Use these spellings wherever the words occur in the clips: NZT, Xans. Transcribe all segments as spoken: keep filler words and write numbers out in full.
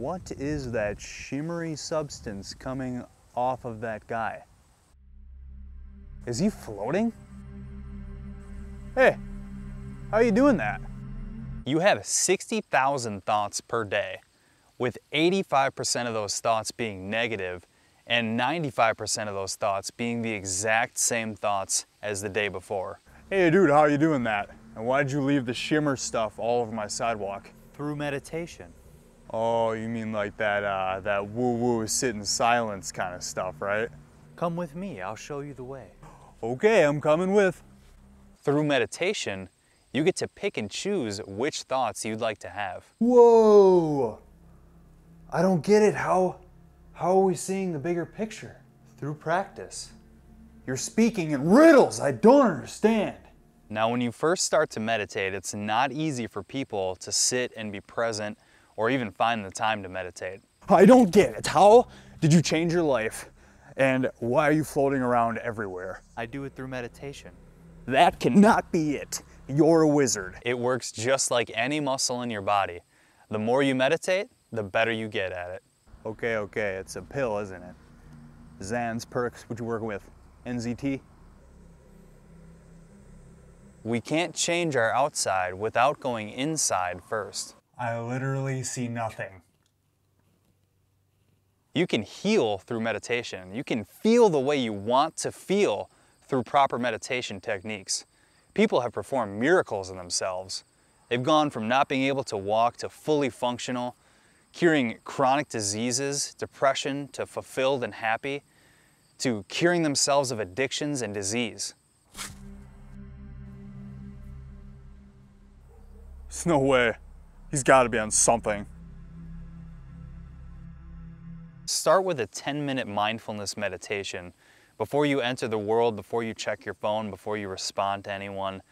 What is that shimmery substance coming off of that guy? Is he floating? Hey, how are you doing that? You have sixty thousand thoughts per day, with eighty-five percent of those thoughts being negative and ninety-five percent of those thoughts being the exact same thoughts as the day before. Hey dude, how are you doing that? And why did you leave the shimmer stuff all over my sidewalk? Through meditation. Oh, you mean like that, uh, that woo-woo sit in silence kind of stuff, right? Come with me, I'll show you the way. Okay, I'm coming with. Through meditation, you get to pick and choose which thoughts you'd like to have. Whoa! I don't get it. How, how are we seeing the bigger picture? Through practice. You're speaking in riddles I don't understand. Now, when you first start to meditate, it's not easy for people to sit and be present or even find the time to meditate. I don't get it. How did you change your life? And why are you floating around everywhere? I do it through meditation. That cannot be it. You're a wizard. It works just like any muscle in your body. The more you meditate, the better you get at it. Okay, okay, it's a pill, isn't it? Xans, perks, what you working with? N Z T? We can't change our outside without going inside first. I literally see nothing. You can heal through meditation. You can feel the way you want to feel through proper meditation techniques. People have performed miracles in themselves. They've gone from not being able to walk to fully functional, curing chronic diseases, depression, to fulfilled and happy, to curing themselves of addictions and disease. There's no way. He's got to be on something. Start with a ten minute mindfulness meditation. Before you enter the world, before you check your phone, before you respond to anyone,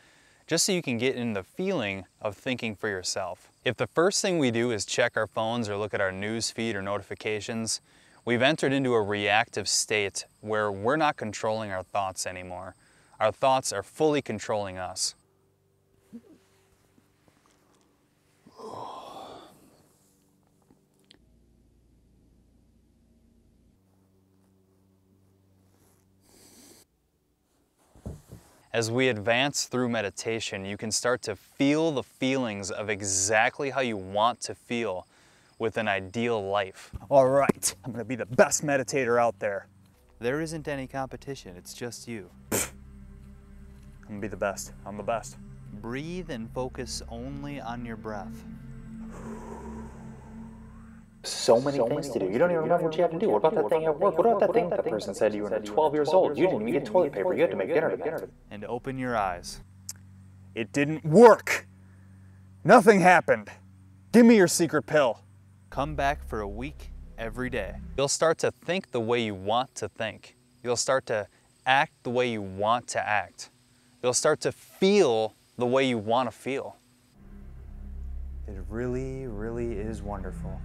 just so you can get in the feeling of thinking for yourself. If the first thing we do is check our phones or look at our news feed or notifications, we've entered into a reactive state where we're not controlling our thoughts anymore. Our thoughts are fully controlling us. As we advance through meditation, you can start to feel the feelings of exactly how you want to feel with an ideal life. All right, I'm gonna be the best meditator out there. There isn't any competition, it's just you. I'm gonna be the best, I'm the best. Breathe and focus only on your breath. So many so things many to do. You don't even remember what you have to do. What about that thing at work? What about that thing that person said you were twelve years old? You didn't even get toilet paper. You had to make dinner tonight. And open your eyes. It didn't work. Nothing happened. Give me your secret pill. Come back for a week every day. You'll start to think the way you want to think. You'll start to act the way you want to act. You'll start to feel the way you want to feel. It really, really is wonderful.